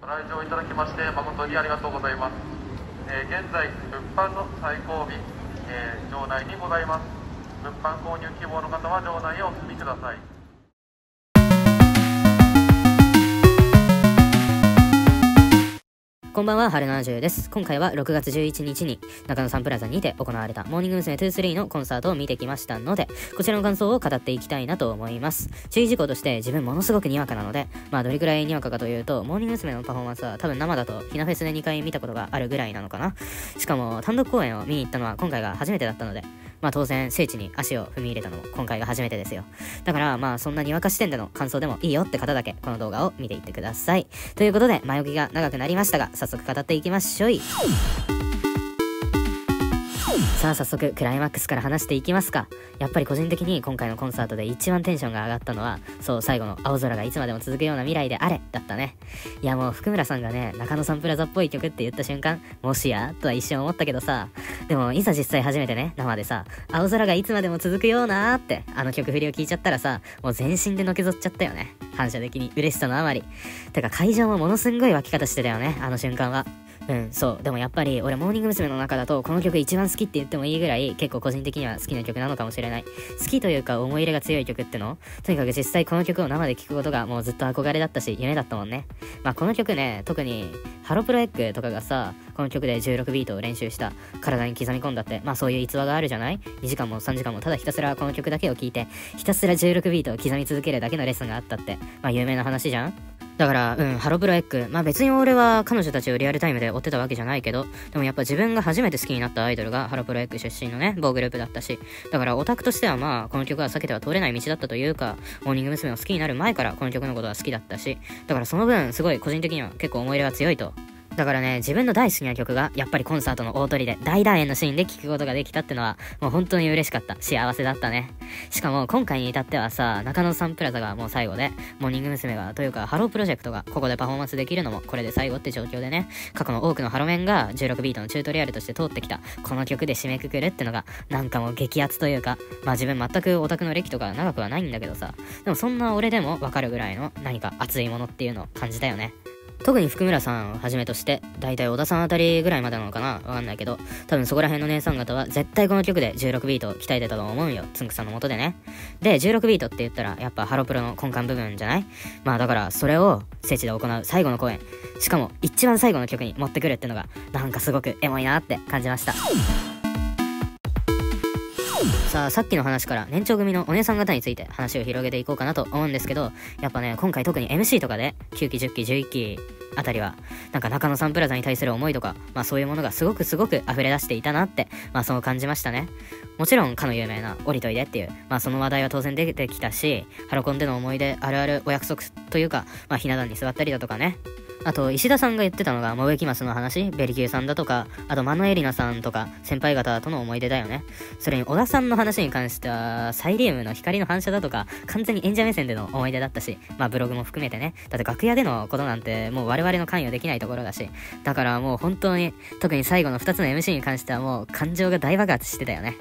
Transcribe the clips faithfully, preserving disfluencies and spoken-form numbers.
ご来場いただきまして誠にありがとうございます。えー、現在物販の最後尾、えー、場内にございます。物販購入希望の方は場内へお進みください。こんばんは、はるななじゅうです。今回はろくがつじゅういちにちに中野サンプラザにて行われたモーニング娘。にじゅうさんのコンサートを見てきましたので、こちらの感想を語っていきたいなと思います。注意事項として自分ものすごくにわかなので、まあどれくらいにわかかというと、モーニング娘。のパフォーマンスは多分生だとひなフェスでにかい見たことがあるぐらいなのかな。しかも単独公演を見に行ったのは今回が初めてだったので、まあ当然聖地に足を踏み入れたのも今回が初めてですよ。だからまあそんなにわか視点での感想でもいいよって方だけこの動画を見ていってください。ということで前置きが長くなりましたが、早速語っていきましょい。さあ早速クライマックスから話していきますか。やっぱり個人的に今回のコンサートで一番テンションが上がったのは、そう最後の青空がいつまでも続くような未来であれだったね。いやもう福村さんがね、中野サンプラザっぽい曲って言った瞬間、もしやとは一瞬思ったけどさ、でもいざ実際初めてね生でさ、青空がいつまでも続くようなーってあの曲振りを聞いちゃったらさ、もう全身でのけぞっちゃったよね。反射的に嬉しさのあまり。てか会場もものすんごい湧き方してたよね、あの瞬間は。うん、そう。でもやっぱり俺モーニング娘。の中だとこの曲一番好きって言ってもいいぐらい結構個人的には好きな曲なのかもしれない。好きというか思い入れが強い曲っての？とにかく実際この曲を生で聴くことがもうずっと憧れだったし夢だったもんね。まあこの曲ね、特にハロプロエッグとかがさ、この曲でじゅうろくビートを練習した、体に刻み込んだって、まあそういう逸話があるじゃない？ に 時間もさんじかんもただひたすらこの曲だけを聴いて、ひたすらじゅうろくビートを刻み続けるだけのレッスンがあったって、まあ有名な話じゃん？だから、うん、ハロプロエッグ。まあ別に俺は彼女たちをリアルタイムで追ってたわけじゃないけど、でもやっぱ自分が初めて好きになったアイドルがハロプロエッグ出身のね、某グループだったし、だからオタクとしてはまあ、この曲は避けては通れない道だったというか、モーニング娘。を好きになる前からこの曲のことは好きだったし、だからその分、すごい個人的には結構思い入れが強いと。だからね、自分の大好きな曲がやっぱりコンサートの大トリで大団円のシーンで聴くことができたってのはもう本当に嬉しかった。幸せだったね。しかも今回に至ってはさ、中野サンプラザがもう最後で、モーニング娘。がというかハロープロジェクトがここでパフォーマンスできるのもこれで最後って状況でね、過去の多くのハロメンがじゅうろくビートのチュートリアルとして通ってきたこの曲で締めくくるってのがなんかもう激アツというか、まあ自分全くオタクの歴とか長くはないんだけどさ、でもそんな俺でもわかるぐらいの何か熱いものっていうのを感じたよね。特に福村さんをはじめとして、だいたい小田さんあたりぐらいまでなのかな？わかんないけど、多分そこら辺の姉さん方は絶対この曲でじゅうろくビートを鍛えてたと思うよ、つんくさんの元でね。で、じゅうろくビートって言ったらやっぱハロプロの根幹部分じゃない？まあだからそれを聖地で行う最後の公演、しかも一番最後の曲に持ってくるってのがなんかすごくエモいなって感じました。さあ、さっきの話から年長組のお姉さん方について話を広げていこうかなと思うんですけど、やっぱね、今回特に エムシー とかできゅうきじゅっきじゅういっきあたりはなんか中野サンプラザに対する思いとか、まあそういうものがすごくすごく溢れ出していたなって、まあそう感じましたね。もちろんかの有名な降りといでっていうまあその話題は当然出てきたし、ハロコンでの思い出あるあるお約束というか、まあひな壇に座ったりだとかね、あと石田さんが言ってたのがモブキマスの話、ベリキューさんだとか、あとマノエリナさんとか先輩方との思い出だよね。それに小田さんの話に関してはサイリウムの光の反射だとか完全に演者目線での思い出だったし、まあブログも含めてね、だって楽屋でのことなんてもう我々の関与できないところだし、だからもう本当に特に最後のふたつの エムシー に関してはもう感情が大爆発してたよね。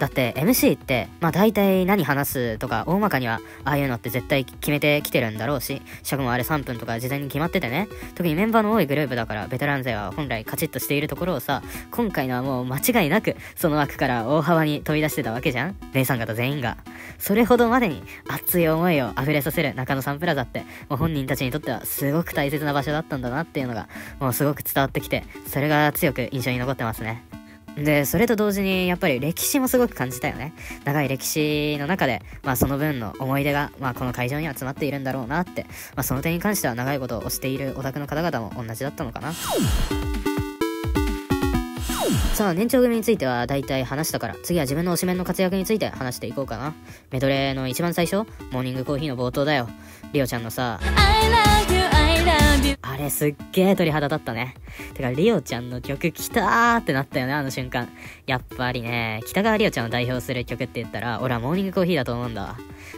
だって エムシー ってまあ大体何話すとか大まかにはああいうのって絶対決めてきてるんだろうし、尺もあれさんぷんとか事前に決まっててね、特にメンバーの多いグループだからベテラン勢は本来カチッとしているところをさ、今回のはもう間違いなくその枠から大幅に飛び出してたわけじゃん、姉さん方全員が。それほどまでに熱い思いを溢れさせる中野サンプラザってもう本人たちにとってはすごく大切な場所だったんだなっていうのがもうすごく伝わってきて、それが強く印象に残ってますね。で、それと同時にやっぱり歴史もすごく感じたよね。長い歴史の中で、まあその分の思い出が、まあこの会場には詰まっているんだろうなって、まあその点に関しては長いことを推しているオタクの方々も同じだったのかな。さあ、年長組については大体話したから、次は自分の推しメンの活躍について話していこうかな。メドレーの一番最初、モーニングコーヒーの冒頭だよ。リオちゃんのさ、I love you.あれすっげー鳥肌立ったね。てかリオちゃんの曲来たーってなったよね、あの瞬間。やっぱりね、北川リオちゃんを代表する曲って言ったら俺はモーニングコーヒーだと思うんだ。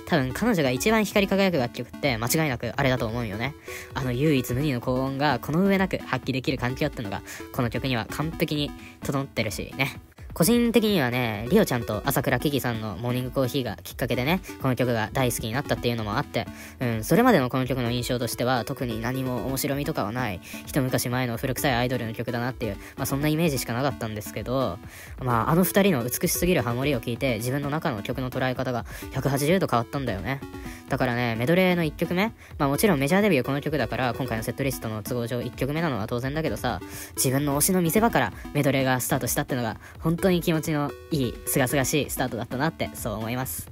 多分彼女が一番光り輝く楽曲って間違いなくあれだと思うよね。あの唯一無二の高音がこの上なく発揮できる環境ってのがこの曲には完璧に整ってるしね。個人的にはね、リオちゃんと朝倉キキさんのモーニングコーヒーがきっかけでね、この曲が大好きになったっていうのもあって、うん、それまでのこの曲の印象としては、特に何も面白みとかはない、一昔前の古臭いアイドルの曲だなっていう、まあそんなイメージしかなかったんですけど、まああの二人の美しすぎるハモリを聞いて、自分の中の曲の捉え方がひゃくはちじゅうど変わったんだよね。だからね、メドレーのいっきょくめ、まあもちろんメジャーデビューこの曲だから、今回のセットリストの都合上いっきょくめなのは当然だけどさ、自分の推しの見せ場からメドレーがスタートしたってのが、本当に気持ちのいい、すがすがしいスタートだったなって、そう思います。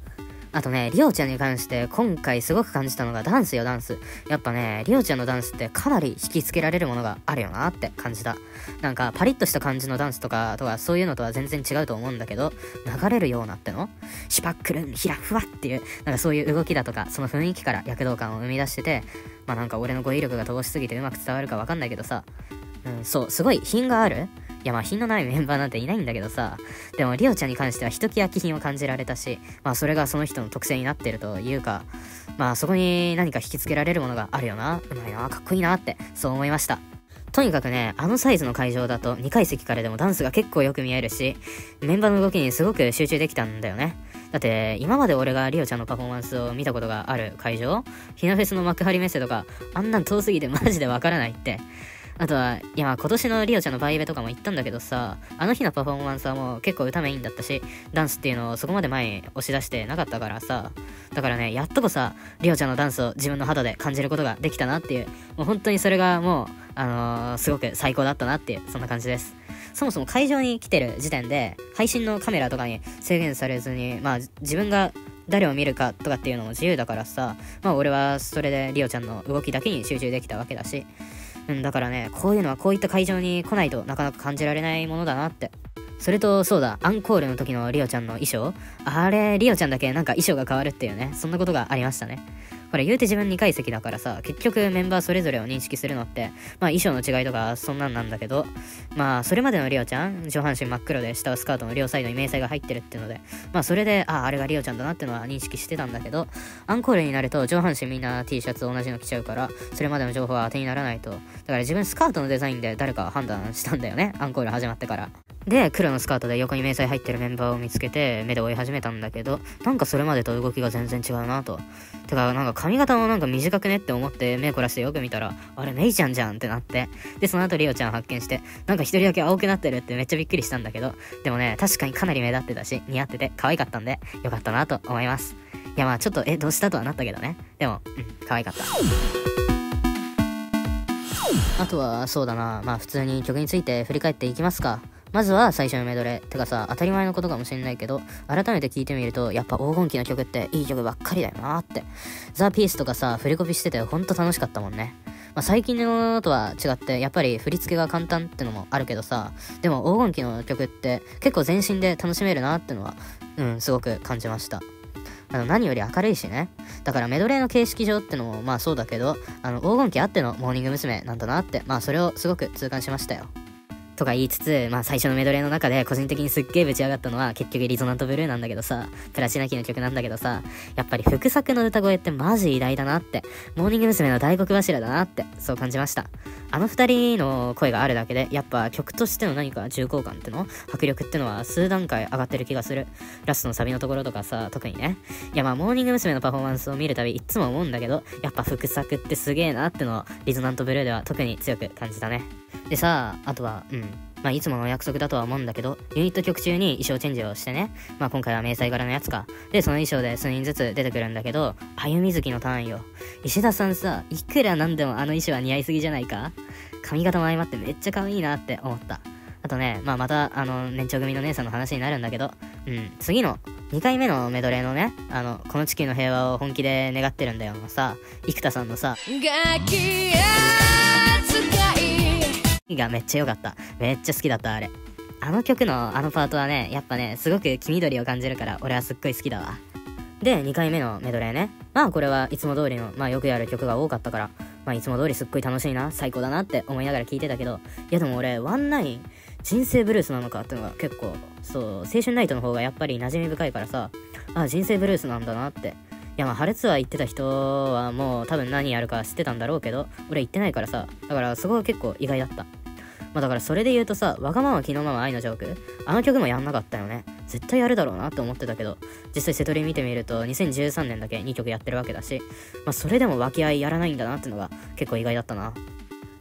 あとね、リオちゃんに関して今回すごく感じたのがダンスよ、ダンス。やっぱね、リオちゃんのダンスってかなり引きつけられるものがあるよなって感じた。なんかパリッとした感じのダンスとかとかそういうのとは全然違うと思うんだけど、流れるようなってのシュパックルンヒラフワっていう、なんかそういう動きだとか、その雰囲気から躍動感を生み出してて、まあなんか俺の語彙力が乏しすぎてうまく伝わるかわかんないけどさ、うん、そう、すごい品がある。いやまあ品のないメンバーなんていないんだけどさ、でもリオちゃんに関してはひときわ気品を感じられたし、まあそれがその人の特性になってるというか、まあそこに何か引きつけられるものがあるよな、うまいな、かっこいいなってそう思いました。とにかくね、あのサイズの会場だとにかいせきからでもダンスが結構よく見えるし、メンバーの動きにすごく集中できたんだよね。だって今まで俺がリオちゃんのパフォーマンスを見たことがある会場、ひなフェスの幕張メッセとか、あんなん遠すぎてマジでわからないって。あとは、いやまあ今年のリオちゃんのバイベとかも行ったんだけどさ、あの日のパフォーマンスはもう結構歌メインだったし、ダンスっていうのをそこまで前に押し出してなかったからさ、だからね、やっとこさ、リオちゃんのダンスを自分の肌で感じることができたなっていう、もう本当にそれがもう、あのー、すごく最高だったなっていう、そんな感じです。そもそも会場に来てる時点で、配信のカメラとかに制限されずに、まあ自分が、誰を見るかとかっていうのも自由だからさ、まあ俺はそれでリオちゃんの動きだけに集中できたわけだし、うん、だからね、こういうのはこういった会場に来ないとなかなか感じられないものだなって。それとそうだ、アンコールの時のリオちゃんの衣装、あれリオちゃんだけなんか衣装が変わるっていうね、そんなことがありましたね。これ言うて自分にかいせきだからさ、結局メンバーそれぞれを認識するのって、まあ衣装の違いとかそんなんなんだけど、まあそれまでのリオちゃん、上半身真っ黒で下はスカートの両サイドに迷彩が入ってるっていうので、まあそれで、ああ、あれがリオちゃんだなってのは認識してたんだけど、アンコールになると上半身みんな T シャツ同じの着ちゃうから、それまでの情報は当てにならないと。だから自分スカートのデザインで誰か判断したんだよね、アンコール始まってから。で、黒のスカートで横に迷彩入ってるメンバーを見つけて、目で追い始めたんだけど、なんかそれまでと動きが全然違うなと。てか、なんか髪型もなんか短くねって思って目凝らしてよく見たら、あれメイちゃんじゃんってなって、で、その後リオちゃん発見して、なんか一人だけ青くなってるってめっちゃびっくりしたんだけど、でもね、確かにかなり目立ってたし、似合ってて可愛かったんで、よかったなと思います。いやまあちょっと、え、どうしたとはなったけどね。でも、うん、可愛かった。あとは、そうだな、まあ普通に曲について振り返っていきますか。まずは最初のメドレー。てかさ、当たり前のことかもしれないけど、改めて聞いてみると、やっぱ黄金期の曲っていい曲ばっかりだよなーって。ザ・ピースとかさ、振りコピしててほんと楽しかったもんね。まあ最近のとは違って、やっぱり振り付けが簡単ってのもあるけどさ、でも黄金期の曲って結構全身で楽しめるなーってのは、うん、すごく感じました。あの何より明るいしね。だからメドレーの形式上ってのもまあそうだけど、あの黄金期あってのモーニング娘。なんだなって、まあそれをすごく痛感しましたよ。とか言いつつ、まあ最初のメドレーの中で個人的にすっげーぶち上がったのは結局リゾナントブルーなんだけどさ、プラチナキーの曲なんだけどさ、やっぱり福作の歌声ってマジ偉大だなって、モーニング娘。の大黒柱だなって、そう感じました。あの二人の声があるだけで、やっぱ曲としての何か重厚感っての、迫力ってのは数段階上がってる気がする。ラストのサビのところとかさ、特にね。いやまあモーニング娘。のパフォーマンスを見るたびいつも思うんだけど、やっぱ福作ってすげーなってのをリゾナントブルーでは特に強く感じたね。でさ、あとは、うん。まあ、いつものお約束だとは思うんだけど、ユニット曲中に衣装チェンジをしてね。まあ、今回は迷彩柄のやつか。で、その衣装で数人ずつ出てくるんだけど、あゆみずきの単位よ。石田さんさ、いくらなんでもあの衣装は似合いすぎじゃないか？髪型も相まってめっちゃ可愛いなって思った。あとね、まあ、また、あの、年長組の姉さんの話になるんだけど、うん、次の、にかいめのメドレーのね、あの、この地球の平和を本気で願ってるんだよのさ、生田さんのさ、ガキ扱いがめっちゃ良かった。めっちゃ好きだった、あれ。あの曲のあのパートはね、やっぱね、すごく黄緑を感じるから、俺はすっごい好きだわ。で、にかいめのメドレーね。まあこれはいつも通りの、まあよくやる曲が多かったから、まあいつも通りすっごい楽しいな、最高だなって思いながら聴いてたけど、いやでも俺、ワンナイン、人生ブルースなのかってのが結構、そう、青春ナイトの方がやっぱり馴染み深いからさ、あ、人生ブルースなんだなって。いやまあ、ハレツアー行ってた人はもう多分何やるか知ってたんだろうけど、俺行ってないからさ、だからそこが結構意外だった。まあだからそれで言うとさ、わがまま気のまま愛のジョーク、あの曲もやんなかったよね。絶対やるだろうなって思ってたけど、実際セトリ見てみるとにせんじゅうさんねんだけにきょくやってるわけだし、まあそれでも和気あいやらないんだなってのが結構意外だったな。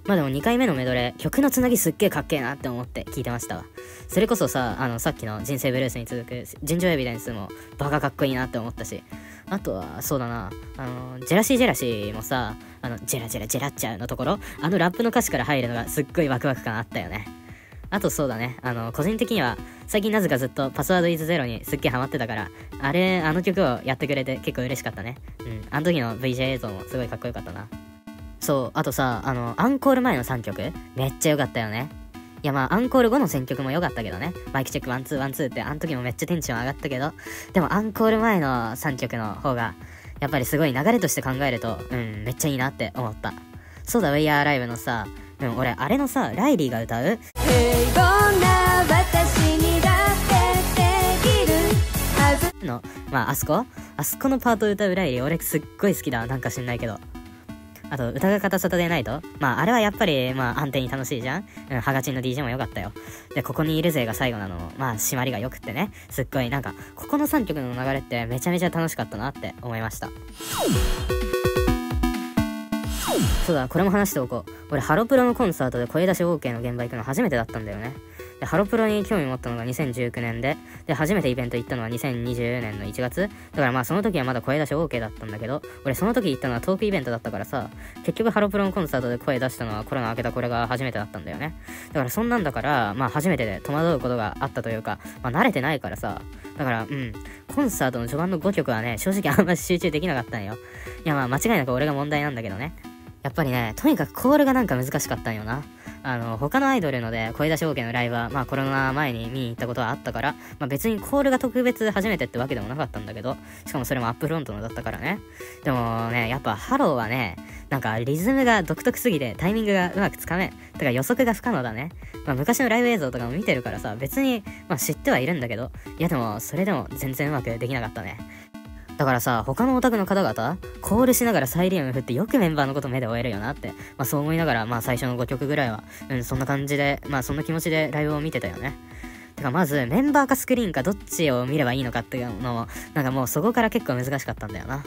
まあでもにかいめのメドレー、曲のつなぎすっげえかっけえなって思って聞いてましたわ。それこそさ、あのさっきの人生ブルースに続く尋常エビデンスもバカかっこいいなって思ったし、あとはそうだな、あのジェラシージェラシーもさ、あのジェラジェラジェラっちゃうのところ、あのラップの歌詞から入るのがすっごいワクワク感あったよね。あとそうだね、あの個人的には最近なぜかずっとパスワードイズゼロにすっげえハマってたから、あれあの曲をやってくれて結構嬉しかったね。うん、あの時の ブイジェー 映像もすごいかっこよかったな。そう、あとさ、あのアンコール前のさんきょくめっちゃ良かったよね。いやまあアンコール後の選曲も良かったけどね、マイクチェックワンツーワンツーってあの時もめっちゃテンション上がったけど、でもアンコール前のさんきょくの方がやっぱりすごい流れとして考えると、うん、めっちゃいいなって思った。そうだ、ウェイアーライブのさ、うん、俺あれのさ、ライリーが歌う「平凡な私にだってできるはず」のまああそこあそこのパートを歌うライリー、俺すっごい好きだ、なんか知んないけど。あと、歌が片沙汰でないと、まあ、あれはやっぱり、まあ、安定に楽しいじゃん。うん、ハガチンの ディージェー も良かったよ。で、ここにいるぜが最後なのも、まあ、締まりが良くってね、すっごい、なんか、ここのさんきょくの流れってめちゃめちゃ楽しかったなって思いました。そうだ、これも話しておこう。俺、ハロプロのコンサートで声出し オーケー の現場行くの初めてだったんだよね。で、ハロプロに興味持ったのがにせんじゅうきゅうねんで、で、初めてイベント行ったのはにせんにじゅうねんのいちがつ。だからまあその時はまだ声出し オーケー だったんだけど、俺その時行ったのはトークイベントだったからさ、結局ハロプロのコンサートで声出したのはコロナ明けたこれが初めてだったんだよね。だからそんなんだから、まあ初めてで戸惑うことがあったというか、まあ慣れてないからさ、だからうん、コンサートの序盤のごきょくはね、正直あんま集中できなかったんよ。いやまあ間違いなく俺が問題なんだけどね。やっぱりね、とにかくコールがなんか難しかったんよな。あの他のアイドルので声出し オーケー のライブはまあコロナ前に見に行ったことはあったから、まあ、別にコールが特別初めてってわけでもなかったんだけど、しかもそれもアップフロントのだったからね。でもね、やっぱハローはね、なんかリズムが独特すぎてタイミングがうまくつかめん、だから予測が不可能だね。まあ、昔のライブ映像とかも見てるからさ、別に、まあ、知ってはいるんだけど、いやでもそれでも全然うまくできなかったね。だからさ、他のオタクの方々、コールしながらサイリウム振ってよくメンバーのこと目で追えるよなって、まあそう思いながら、まあ最初のごきょくぐらいは、うん、そんな感じで、まあそんな気持ちでライブを見てたよね。てかまず、メンバーかスクリーンかどっちを見ればいいのかっていうのも、なんかもうそこから結構難しかったんだよな。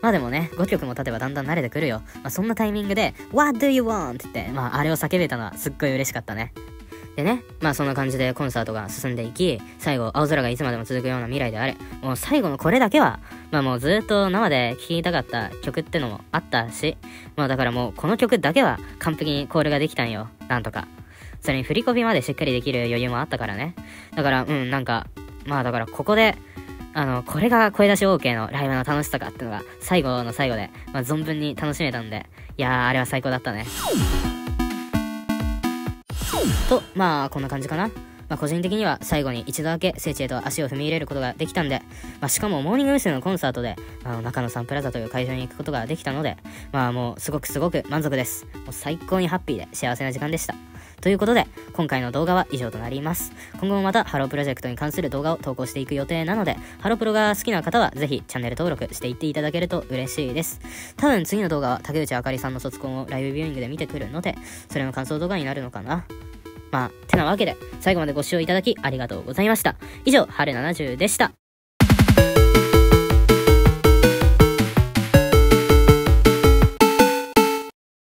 まあでもね、ごきょくも経てばだんだん慣れてくるよ。まあそんなタイミングで、What do you want? って言って、まああれを叫べたのはすっごい嬉しかったね。でね、まあそんな感じでコンサートが進んでいき、最後、青空がいつまでも続くような未来であれ、もう最後のこれだけは、まあもうずっと生で聴きたかった曲ってのもあったし、まあだからもうこの曲だけは完璧にコールができたんよ、なんとか。それに振り込みまでしっかりできる余裕もあったからね。だから、うん、なんか、まあだからここで、あの、これが声出し オーケー のライブの楽しさかってのが、最後の最後で、まあ存分に楽しめたんで、いやー、あれは最高だったね。と、まあこんな感じかな。まあ個人的には最後に一度だけ聖地へと足を踏み入れることができたんで、まあ、しかもモーニング娘。のコンサートであの中野サンプラザという会場に行くことができたので、まあもうすごくすごく満足です。もう最高にハッピーで幸せな時間でした。ということで今回の動画は以上となります。今後もまたハロープロジェクトに関する動画を投稿していく予定なので、ハロプロが好きな方はぜひチャンネル登録していっていただけると嬉しいです。多分次の動画は竹内あかりさんの卒コンをライブビューイングで見てくるので、それの感想動画になるのかな。まあ、てなわけで、最後までご視聴いただきありがとうございました。以上、はるななじゅうでした。